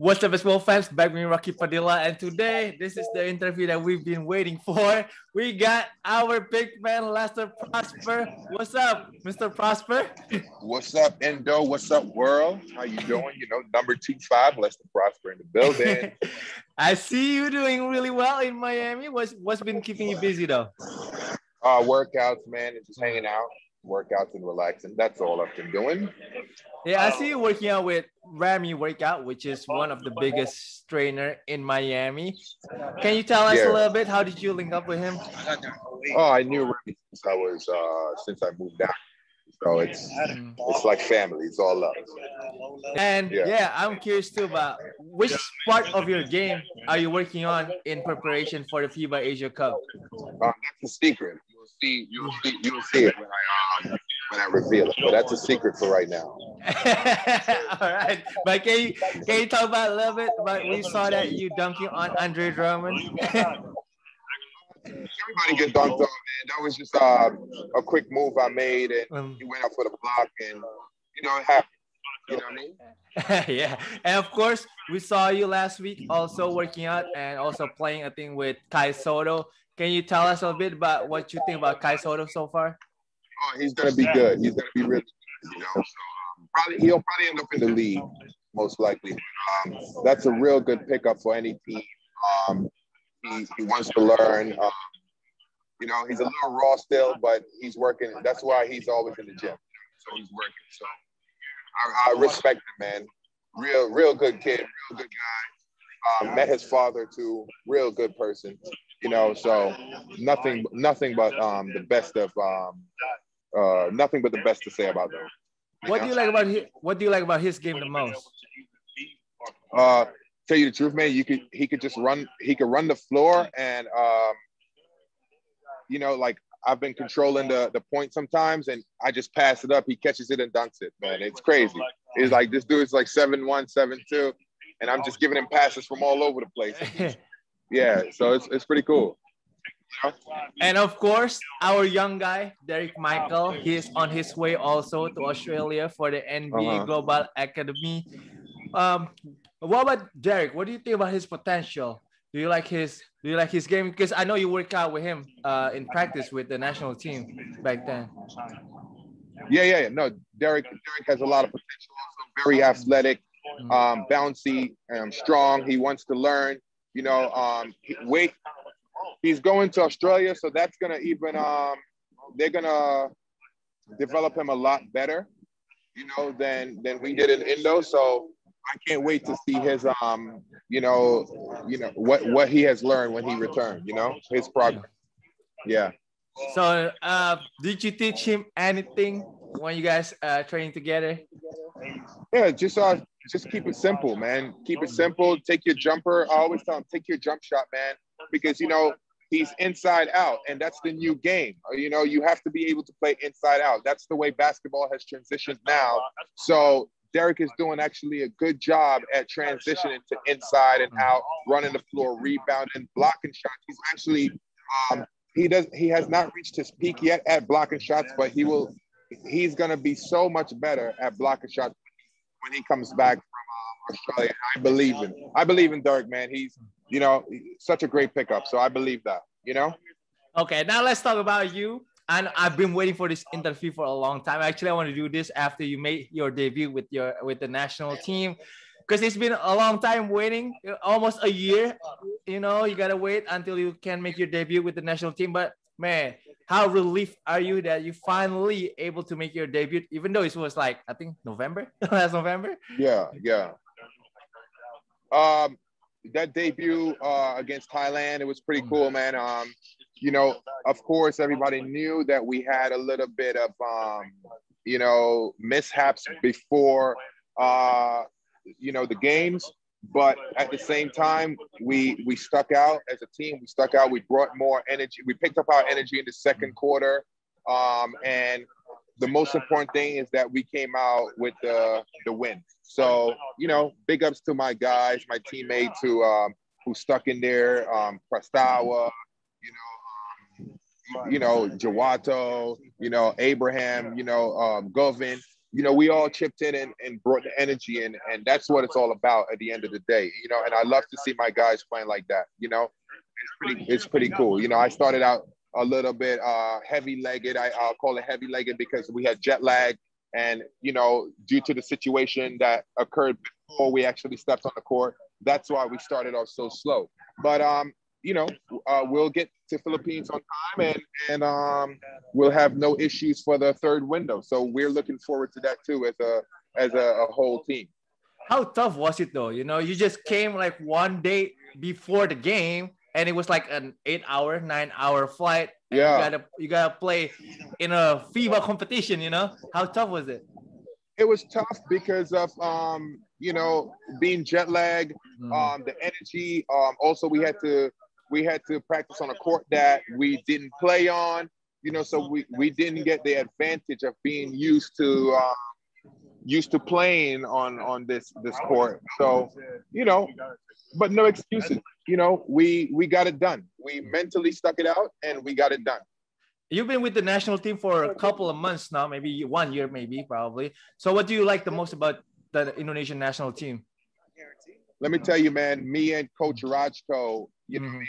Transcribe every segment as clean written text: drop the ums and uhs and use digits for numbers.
What's up, basketball fans? Back with me, Rocky Padilla, and today this is the interview that we've been waiting for. We got our big man, Lester Prosper. What's up, Mr. Prosper? What's up, Indo? What's up, world? How you doing? You know, number 25, Lester Prosper in the building. I see you doing really well in Miami. What's been keeping you busy though? Workouts, man, and just hanging out. Workouts and relaxing. That's all I've been doing. Yeah, I see you working out with Ramy Workout, which is one of the biggest trainer in Miami. Can you tell us a little bit? How did you link up with him? Oh, I knew Ramy since I moved out. So it's like family. It's all love. And yeah, I'm curious too about which part of your game are you working on in preparation for the FIBA Asia Cup? That's the secret. You'll see it when I reveal it. But that's a secret for right now. All right. But can you talk about a little bit? But we saw that you dunking on Andre Drummond. Everybody gets dunked on, man. That was just a quick move I made, and he went up for the block, and you know it happened. You know what I mean? Yeah. And of course, we saw you last week also working out and also playing a thing with Kai Sotto. Can you tell us a bit about what you think about Kai Sotto so far? Oh, he's gonna be good. He's gonna be really good, you know. So he'll probably end up in the league, most likely. That's a real good pickup for any team. He wants to learn. You know, he's a little raw still, but he's working. That's why he's always in the gym. So he's working. So I respect him, man. Real good kid, real good guy. Met his father too. Real good person. You know, so nothing but the best to say about them. What do you like about his game the most? Tell you the truth, man. He could run the floor, and you know, like I've been controlling the point sometimes, and I just pass it up. He catches it and dunks it, man. It's crazy. It's like this dude's like 7'1", 7'2", and I'm just giving him passes from all over the place. Yeah, so it's pretty cool. And of course, our young guy, Derrick Michael, he is on his way also to Australia for the NBA Global Academy. What about Derrick? What do you think about his potential? Do you like his game? Because I know you work out with him in practice with the national team back then. Yeah. No, Derrick has a lot of potential. Also very athletic, bouncy, strong. He wants to learn. You know, he's going to Australia, so that's gonna they're gonna develop him a lot better, you know, than we did in Indo. So I can't wait to see his what he has learned when he returned. You know, his progress. Yeah. So, did you teach him anything when you guys training together? Yeah, just keep it simple, man. Keep it simple. Take your jumper. I always tell him, take your jump shot, man, because, you know, he's inside out, and that's the new game. You know, you have to be able to play inside out. That's the way basketball has transitioned now. So Derrick is doing actually a good job at transitioning to inside and out, running the floor, rebounding, blocking shots. He's actually he has not reached his peak yet at blocking shots, but he's going to be so much better at blocking shots when he comes back from Australia. I believe him. I believe in Derrick, man. He's, you know, such a great pickup. So I believe that, you know? Okay, now let's talk about you. And I've been waiting for this interview for a long time. Actually, I want to do this after you made your debut with the national team, because it's been a long time waiting, almost a year. You know, you got to wait until you can make your debut with the national team. But man, how relieved are you that you finally able to make your debut, even though it was like, I think November, last November? Yeah. That debut against Thailand, it was pretty cool, man. You know, of course, everybody knew that we had a little bit of, you know, mishaps before, you know, the games. But at the same time, we stuck out as a team. We stuck out. We brought more energy. We picked up our energy in the second quarter. And the most important thing is that we came out with the win. So, you know, big ups to my guys, my teammates who stuck in there, Prastawa, you know, Jawato, you know, Abraham, you know, Govin. you know, we all chipped in and brought the energy in, and that's what it's all about at the end of the day, you know. And I love to see my guys playing like that, you know. It's pretty cool. You know, I started out a little bit heavy-legged. I'll call it heavy-legged because we had jet lag, and, you know, due to the situation that occurred before we actually stepped on the court, that's why we started off so slow. But, you know, we'll get to Philippines on time, and we'll have no issues for the third window. So we're looking forward to that too as a whole team. How tough was it though? You know, you just came like one day before the game, and it was like an 9-hour flight. Yeah. You gotta play in a FIBA competition. You know, how tough was it? It was tough because of you know, being jet lagged, the energy. Also, we had to practice on a court that we didn't play on, you know, so we didn't get the advantage of being used to playing on this court. So, you know, but no excuses, you know, we got it done. We mentally stuck it out and we got it done. You've been with the national team for a couple of months now, maybe 1 year, maybe probably. So what do you like the most about the Indonesian national team? Let me tell you, man, me and Coach Rajko, you know,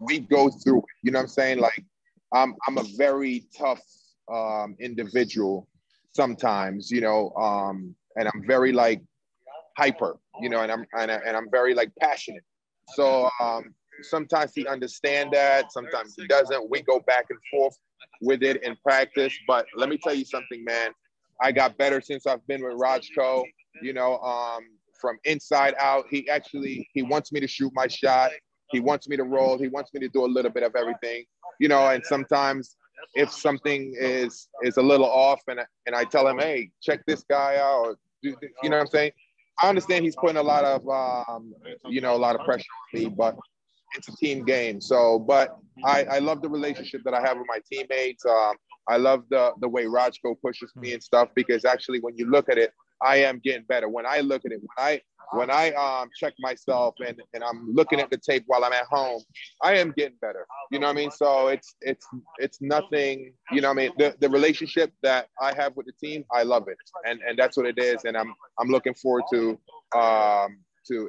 we go through it. You know what I'm saying? Like, I'm a very tough individual sometimes, you know, and I'm very like hyper, you know, and I'm very like passionate. So sometimes he understands that, sometimes he doesn't. We go back and forth with it in practice. But let me tell you something, man. I got better since I've been with Rajko, you know, from inside out. He wants me to shoot my shot. He wants me to roll. He wants me to do a little bit of everything, you know. And sometimes if something is a little off, and I tell him, hey, check this guy out, or do this, you know what I'm saying? I understand he's putting a lot of, you know, a lot of pressure on me, but it's a team game. So, but I love the relationship that I have with my teammates. I love the way Rajko pushes me and stuff, because actually when you look at it, I am getting better. When I look at it, when I check myself and I'm looking at the tape while I'm at home, I am getting better. You know what I mean? So it's nothing, you know what I mean? The relationship that I have with the team, I love it. And that's what it is. And I'm looking forward to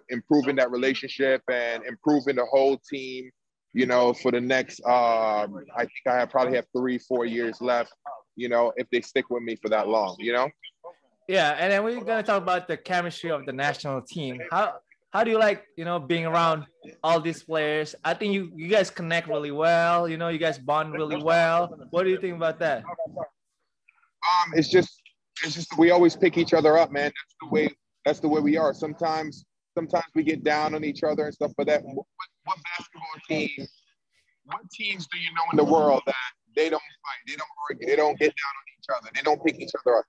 improving that relationship and improving the whole team, you know, for the next, I think I probably have 3-4 years left, you know, if they stick with me for that long, you know? Yeah, and then we're going to talk about the chemistry of the national team. How do you like, you know, being around all these players? I think you guys connect really well, you know, you guys bond really well. What do you think about that? It's just we always pick each other up, man. That's the way we are. Sometimes we get down on each other and stuff, but what basketball team, what teams do you know in the world that they don't fight, they don't argue, they don't get down on each other, they don't pick each other up?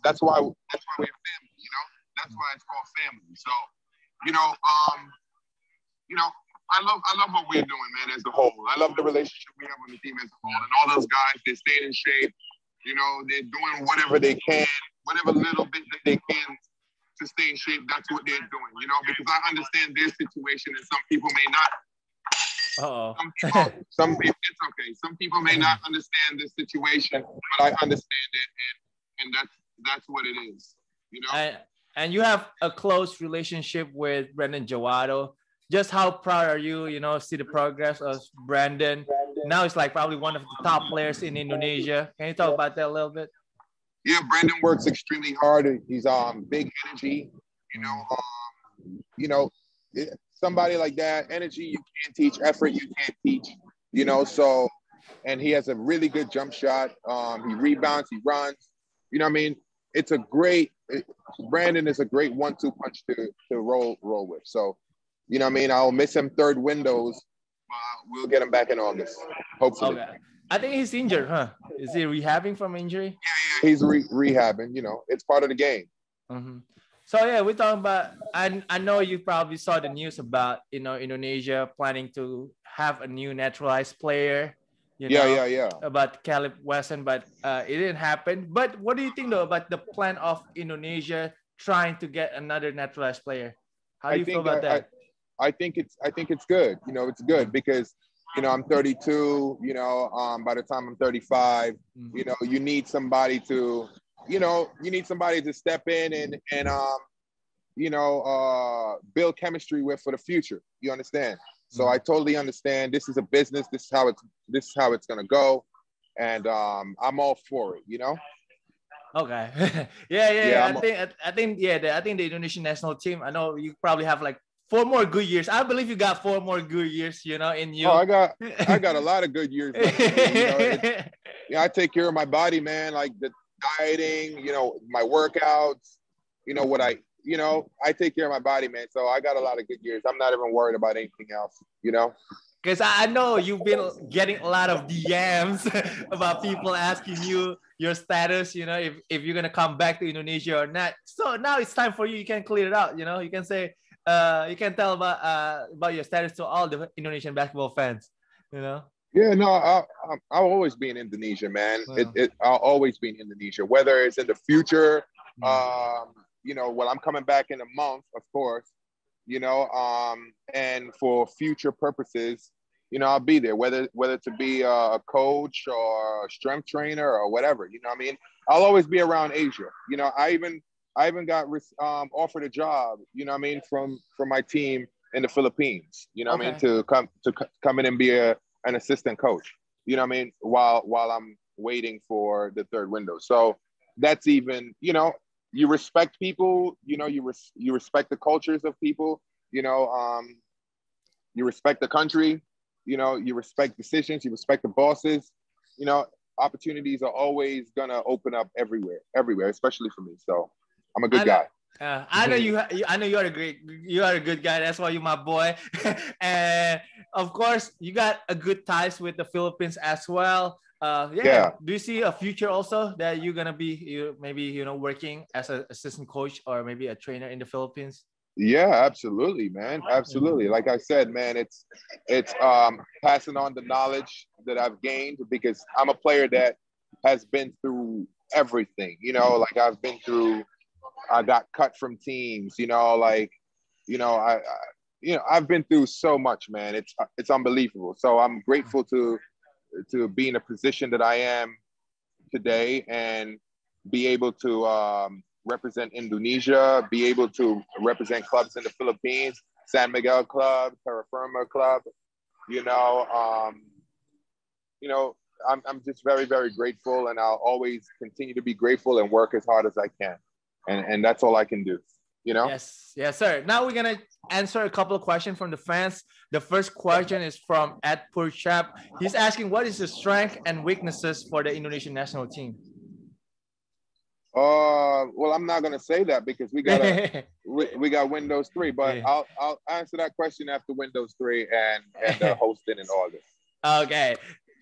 That's why we're family, you know. That's why it's called family. So, you know, I love what we're doing, man, as a whole. I love the relationship we have with the team as a whole, and all those guys, they're staying in shape. You know, they're doing whatever they can, whatever little bit that they can to stay in shape. That's what they're doing, you know. Because I understand their situation, and some people may not. Uh-oh. It's okay. Some people may not understand this situation, but I understand it, and that's what it is, you know. And you have a close relationship with Brandon Jawato. Just how proud are you, you know, see the progress of Brandon. Now he's like probably one of the top players in Indonesia. Can you talk about that a little bit? Yeah, Brandon works extremely hard. He's big energy, you know. Somebody like that, energy you can't teach, effort you can't teach, you know. So, and he has a really good jump shot. He rebounds, he runs. You know what I mean? Brandon is a great 1-2 punch to roll with. So, you know what I mean? I'll miss him third windows. We'll get him back in August, hopefully. Okay. I think he's injured, huh? Is he rehabbing from injury? Yeah. He's rehabbing. You know, it's part of the game. Mm-hmm. So, yeah, we're talking about – I know you probably saw the news about, you know, Indonesia planning to have a new naturalized player. About Caleb Wesson, but it didn't happen. But what do you think, though, about the plan of Indonesia trying to get another naturalized player? How do you feel about that? I think it's good. You know, it's good because, you know, I'm 32. You know, by the time I'm 35, you know, you need somebody to you know, you need somebody to step in and build chemistry with for the future. You understand? So I totally understand. This is a business. This is how it's going to go. And I'm all for it, you know? Okay. I think the Indonesian national team, I know you probably have like 4 more good years. I believe you got 4 more good years, you know, in you. Oh, I got a lot of good years. Left, you know? Yeah, I take care of my body, man. Like the dieting, you know, my workouts, you know, I take care of my body, man. So I got a lot of good years. I'm not even worried about anything else, you know? Because I know you've been getting a lot of DMs about people asking you your status, you know, if you're going to come back to Indonesia or not. So now it's time for you. You can clear it out, you know. You can say, you can tell about your status to all the Indonesian basketball fans, you know. Yeah, no, I'll always be in Indonesia, man. Wow. I'll always be in Indonesia, whether it's in the future, you know, well, I'm coming back in a month, of course. You know, and for future purposes, you know, I'll be there, whether to be a coach or a strength trainer or whatever, you know what I mean? I'll always be around Asia. You know, I even got offered a job, you know what I mean, from my team in the Philippines, you know what I mean, to come in and be an assistant coach, you know what I mean, while I'm waiting for the third window. So that's even, you know, you respect people, you know, you respect the cultures of people, you know, you respect the country, you know, you respect decisions, you respect the bosses, you know, opportunities are always going to open up everywhere, especially for me. So I'm a good guy. I know you are a good guy. That's why you're my boy. And of course you got a good ties with the Philippines as well. Do you see a future also that you're gonna be working as an assistant coach or maybe a trainer in the Philippines? Yeah, absolutely, man. Absolutely. Like I said, man, it's passing on the knowledge that I've gained, because I'm a player that has been through everything, you know, like I got cut from teams, you know, like, you know, I've been through so much, man. It's unbelievable. So I'm grateful to be in a position that I am today and be able to represent Indonesia, be able to represent clubs in the Philippines, San Miguel Club, Terra Firma Club, you know, I'm just very, very grateful, and I'll always continue to be grateful and work as hard as I can. And that's all I can do, you know? Yes. Yes, sir. Now we're going to answer a couple of questions from the fans. The first question is from Ed Purchap. He's asking, what is the strength and weaknesses for the Indonesian national team? Well, I'm not going to say that because we got Windows 3, but yeah. I'll answer that question after Windows 3 and hosting in August. Okay.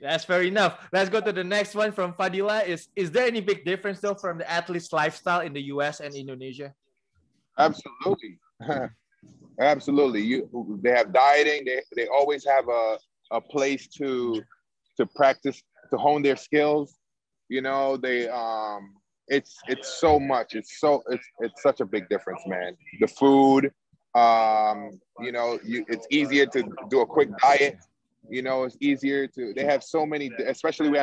That's fair enough. Let's go to the next one from Fadila. Is there any big difference though from the athlete's lifestyle in the US and Indonesia? Absolutely. Absolutely. They have dieting. They always have a place to practice, to hone their skills. You know, they it's so much. It's such a big difference, man. The food, you know, it's easier to do a quick diet. You know, it's easier to, they have so many, especially where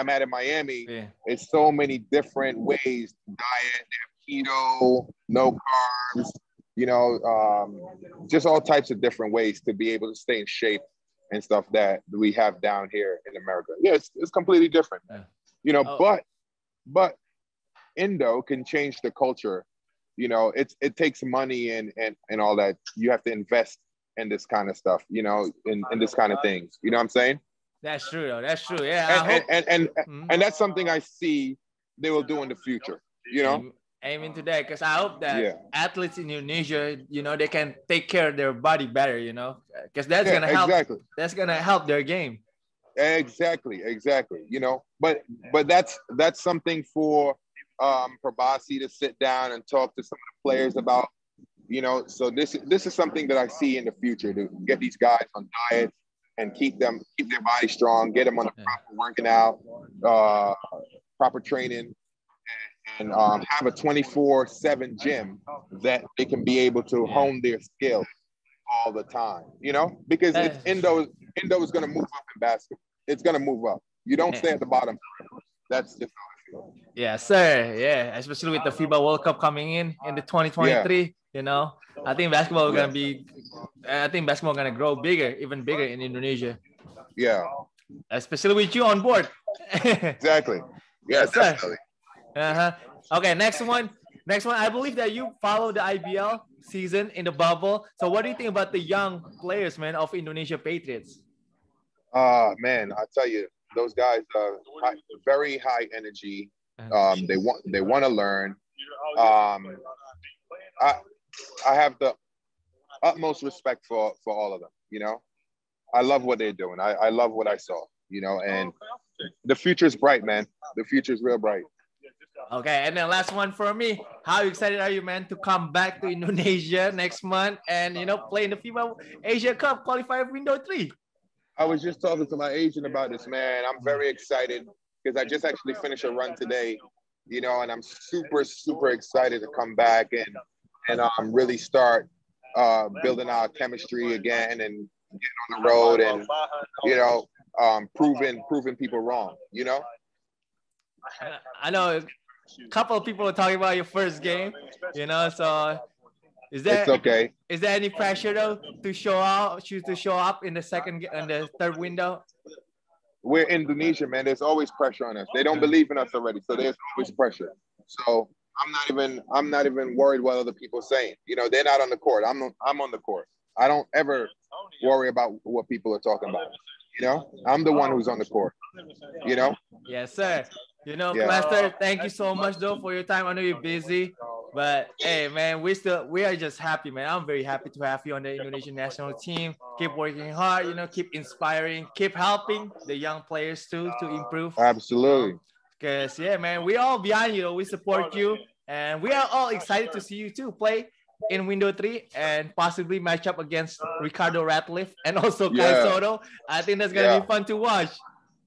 I'm at in Miami, yeah. It's so many different ways to diet, keto, no carbs, you know, just all types of different ways to be able to stay in shape and stuff that we have down here in America. Yeah, it's completely different, yeah. You know, but Indo can change the culture. You know, it takes money and all that. You have to invest and this kind of stuff, you know, in this kind of things, you know what I'm saying? That's true, though. That's true. Yeah. And that's something I see they will do in the future, you know? Amen to that, because I hope that athletes in Indonesia, you know, they can take care of their body better, you know, because that's going to help. Exactly. That's going to help their game. Exactly. You know, but that's something for Perbasi to sit down and talk to some of the players about. You know, so this is something that I see in the future, to get these guys on diet and keep their body strong, get them on the proper working out, proper training, and have a 24/7 gym that they can be able to hone their skills all the time. You know, because Indo is going to move up in basketball. It's going to move up. You don't stay at the bottom. That's just how I feel. Yeah, sir. Yeah, especially with the FIBA World Cup coming in the 2023. Yeah. You know, I think basketball is gonna be. I think basketball is gonna grow bigger, even bigger in Indonesia. Yeah. Especially with you on board. Exactly. Yeah, yes, definitely. Okay, next one. Next one. I believe that you follow the IBL season in the bubble. So, what do you think about the young players, man, of Indonesia Patriots? Man, I tell you, those guys are very high energy. They want to learn. I have the utmost respect for all of them. You know, I love what they're doing. I love what I saw. You know, and the future's bright, man. The future's real bright. Okay, and then last one for me. How excited are you, man, to come back to Indonesia next month and, you know, play in the FIBA Asia Cup qualifier window 3? I was just talking to my agent about this, man. I'm very excited because I just actually finished a run today, you know, and I'm super, super excited to come back and really start building our chemistry again and getting on the road and, you know, proving people wrong, you know? I know a couple of people are talking about your first game, you know, so is there any pressure though to show up in the second and the third window? We're Indonesia, man. There's always pressure on us. They don't believe in us already, so there's always pressure. So I'm not even worried what other people are saying. You know, they're not on the court. I'm on the court. I don't ever worry about what people are talking about. You know, I'm the one who's on the court. You know. Yes, sir. You know, Lester, thank you so much though for your time. I know you're busy, but hey, man, we are just happy, man. I'm very happy to have you on the Indonesian national team. Keep working hard, you know. Keep inspiring. Keep helping the young players too to improve. Absolutely. Because yeah, man, we all behind you. We support you, and we are all excited to see you too play in window 3 and possibly match up against Ricardo Ratliff and also Kai Sotto. I think that's gonna be fun to watch.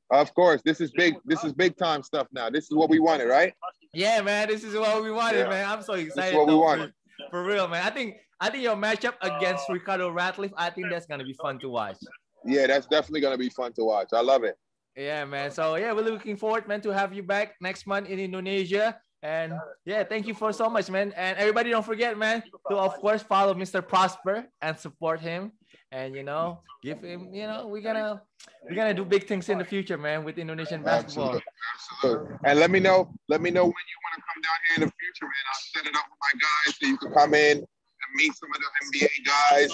Of course, this is big. This is big time stuff now. This is what we wanted, right? Yeah, man. This is what we wanted, man. I'm so excited. This is what we wanted. For real, man. I think your matchup against Ricardo Ratliff, I think that's gonna be fun to watch. Yeah, that's definitely gonna be fun to watch. I love it. Yeah, man. So yeah, we're looking forward, man, to have you back next month in Indonesia. And yeah, thank you for so much, man. And everybody, don't forget, man, to of course follow Mr. Prosper and support him. And you know, give him. You know, we're gonna do big things in the future, man, with Indonesian basketball. Absolutely. And let me know when you want to come down here in the future, man. I'll set it up with my guys so you can come in and meet some of the NBA guys,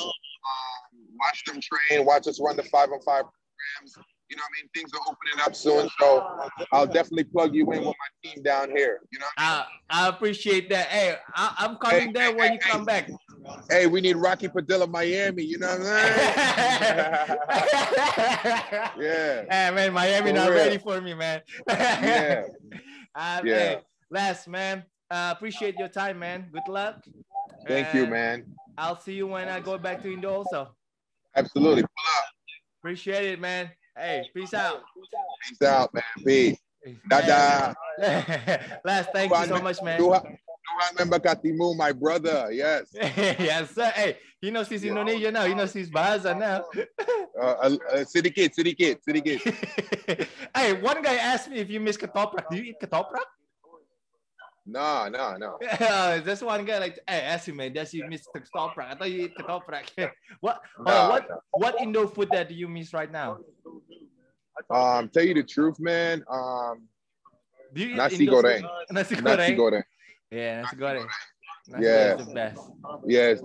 watch them train, watch us run the 5-on-5 programs. You know what I mean? Things are opening up soon, so I'll definitely plug you in with my team down here. You know what I mean? I appreciate that. Hey, I'm coming when you come back. Hey, we need Rocky Padilla, Miami. You know what I'm saying? Yeah. Hey, man, Miami not ready for me, man. Yeah. Hey, Les, man, appreciate your time, man. Good luck. Thank you, man. I'll see you when I go back to Indo also. Absolutely. Pull up. Appreciate it, man. Hey, peace out. Peace out, man. Peace. Dada. Les, thank you so much, man. Do I remember Katimu, my brother? Yes. Yes, sir. Hey, he knows he's Indonesia now. He knows he's Bahasa now. City kid. Hey, one guy asked me if you miss ketoprak. Do you eat ketoprak? No. That's one guy like, hey, ask him, man. Does you miss ketoprak? I thought you eat ketoprak. What Indo food that do you miss right now? Tell you the truth, man. Do you eat nasi goreng? Nasi goreng. Yeah, nasi goreng. Yeah, it's the best. Yeah, it's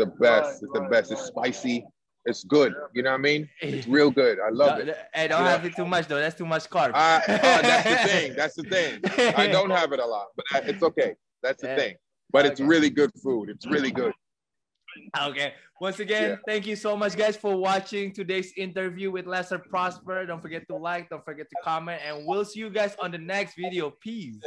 the best. It's spicy. It's good. You know what I mean? It's real good. I love it. Hey, don't have it too much though. That's too much carbs. That's the thing. I don't have it a lot, but it's okay. That's the thing. But it's really good food. It's really good. Okay. Once again, thank you so much, guys, for watching today's interview with Lester Prosper. Don't forget to like. Don't forget to comment. And we'll see you guys on the next video. Peace.